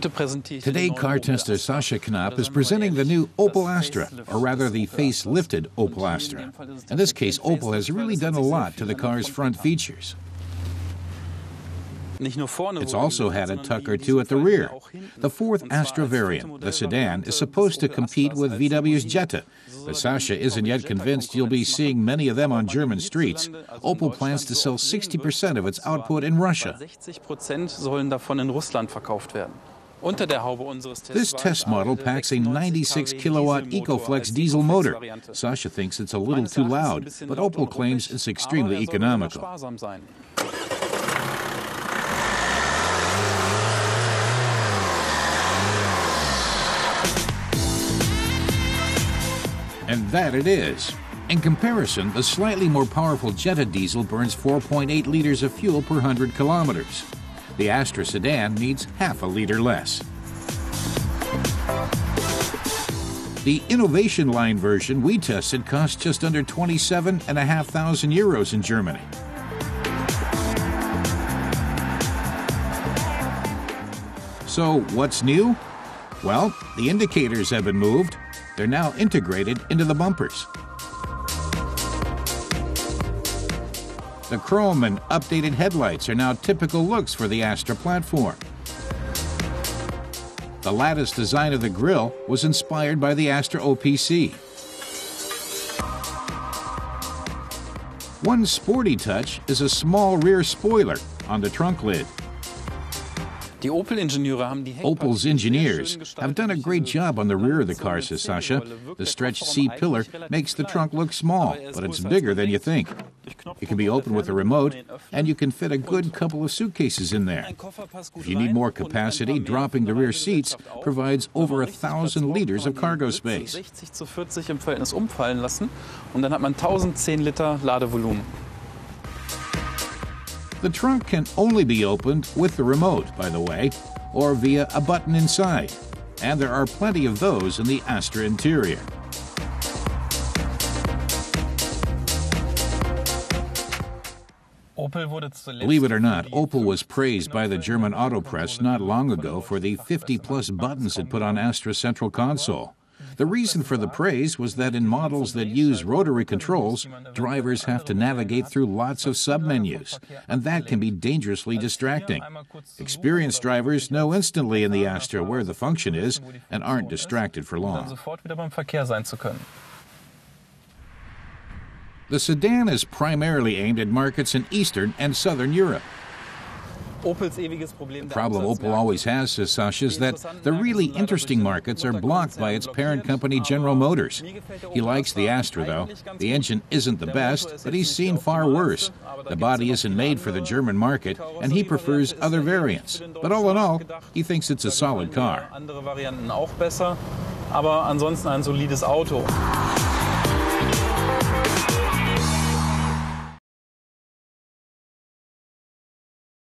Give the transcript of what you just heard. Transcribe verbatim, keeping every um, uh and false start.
Today, car tester Sascha Knapp is presenting the new Opel Astra, or rather the facelifted Opel Astra. In this case, Opel has really done a lot to the car's front features. It's also had a tuck or two at the rear. The fourth Astra variant, the sedan, is supposed to compete with V W's Jetta, but Sascha isn't yet convinced you'll be seeing many of them on German streets. Opel plans to sell sixty percent of its output in Russia. This test model packs a ninety-six kilowatt Ecoflex diesel motor. Sascha thinks it's a little too loud, but Opel claims it's extremely economical. And that it is. In comparison, the slightly more powerful Jetta diesel burns four point eight liters of fuel per one hundred kilometers. The Astra sedan needs half a liter less. The Innovation Line version we tested cost just under twenty-seven thousand five hundred euros in Germany. So, what's new? Well, the indicators have been moved. They're now integrated into the bumpers. The chrome and updated headlights are now typical looks for the Astra platform. The lattice design of the grille was inspired by the Astra O P C. One sporty touch is a small rear spoiler on the trunk lid. Opel's engineers have done a great job on the rear of the car, says Sascha. The stretched C-pillar makes the trunk look small, but it's bigger than you think. It can be opened with a remote, and you can fit a good couple of suitcases in there. If you need more capacity, dropping the rear seats provides over a thousand liters of cargo space. The trunk can only be opened with the remote, by the way, or via a button inside. And there are plenty of those in the Astra interior. Believe it or not, Opel was praised by the German auto press not long ago for the fifty plus buttons it put on Astra's central console. The reason for the praise was that in models that use rotary controls, drivers have to navigate through lots of submenus, and that can be dangerously distracting. Experienced drivers know instantly in the Astra where the function is and aren't distracted for long. The sedan is primarily aimed at markets in Eastern and Southern Europe. The problem Opel always has, says Sascha, is that the really interesting markets are blocked by its parent company, General Motors. He likes the Astra, though. The engine isn't the best, but he's seen far worse. The body isn't made for the German market, and he prefers other variants. But all in all, he thinks it's a solid car.